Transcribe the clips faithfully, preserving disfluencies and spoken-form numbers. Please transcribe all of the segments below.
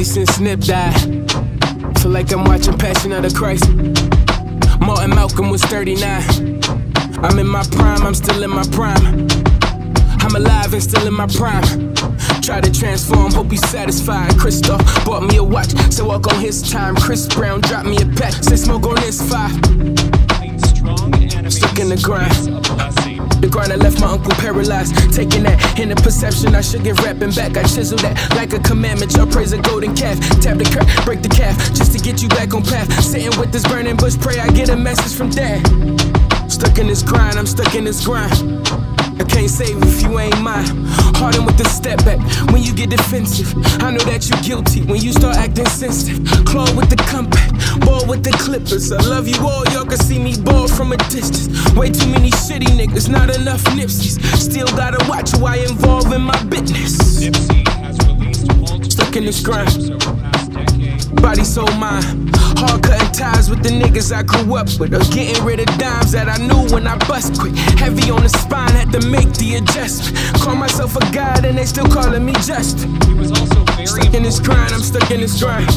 Since Nip died, feel like I'm watching Passion of the Christ. Martin Malcolm was thirty-nine. I'm in my prime, I'm still in my prime. I'm alive and still in my prime. Try to transform, hope he's satisfied. Kristophe bought me a watch, so walk on his time. Chris Brown dropped me a pack, say smoke on this fire. Stuck in the grind. The grind that left my uncle paralyzed. Taking that in the perception, I should get rapping back. I chisel that like a commandment. Y'all praise a golden calf. Tap the crack, break the calf, just to get you back on path. Sitting with this burning bush, pray I get a message from dad. Stuck in this grind, I'm stuck in this grind. I can't save if you ain't mine. Harden with the step back when you get defensive. I know that you're guilty when you start acting sensitive. Claw with the compact, ball with the clippers. I love you all, y'all can see me ball from a distance. Way too many shitty niggas, not enough Nipseys. Still gotta watch who I involve in my business. Nipsey has released stuck in this grind. Body, soul, mind. Hard cutting ties with the niggas I grew up with, or getting rid of dimes that I knew when I bust quick. Heavy on the spine, had to make the adjustment. Call myself a god and they still calling me Justin. Stuck in this grind, I'm stuck in this grind.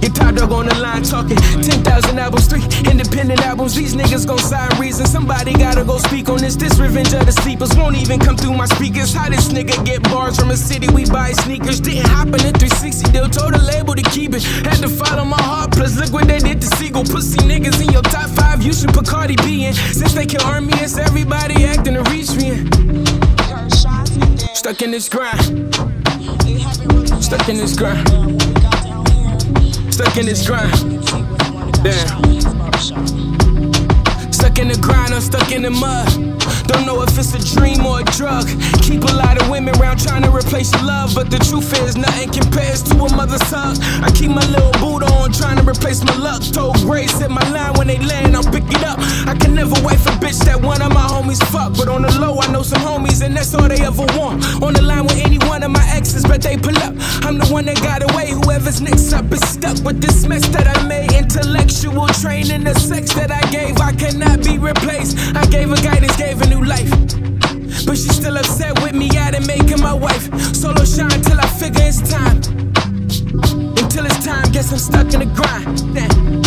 Your Top Dawg on the line talking ten thousand albums, three independent albums. These niggas gon' sign reason. Somebody gotta go speak on this. This revenge of the sleepers won't even come through my speakers. How this nigga get bars from a city we buy sneakers? Didn't hop in the three sixty deal, told the label to keep it. Had to follow my heart, plus look what they did to Siegel. Pussy niggas in your top five, you should put Cardi B in. Since they kill Ermias, everybody acting to reach me in. Stuck in this grind. Stuck in this grind. Stuck in this grind. Damn. Stuck in the grind, I'm stuck in the mud. Don't know if it's a dream or a drug. Keep a lot of women around trying to replace your love, but the truth is nothing compares to a mother's hug. I keep my little boot on trying to replace my luck. Told Grace, hit my line when they land, I'll pick it up. I can never wait for bitch that one of my homies fuck, but on the low I know some homies and that's all they ever want. On the line with any one of my exes, but they pull up. I'm the one that got away, whoever's next up is stuck with this mess that I made. Intellectual training, the sex that I gave, I cannot be replaced. I gave a guidance, gave a new life, but she's still upset with me. I done make her my wife. Solo shine till I figure it's time. Until it's time, guess I'm stuck in the grind. Damn.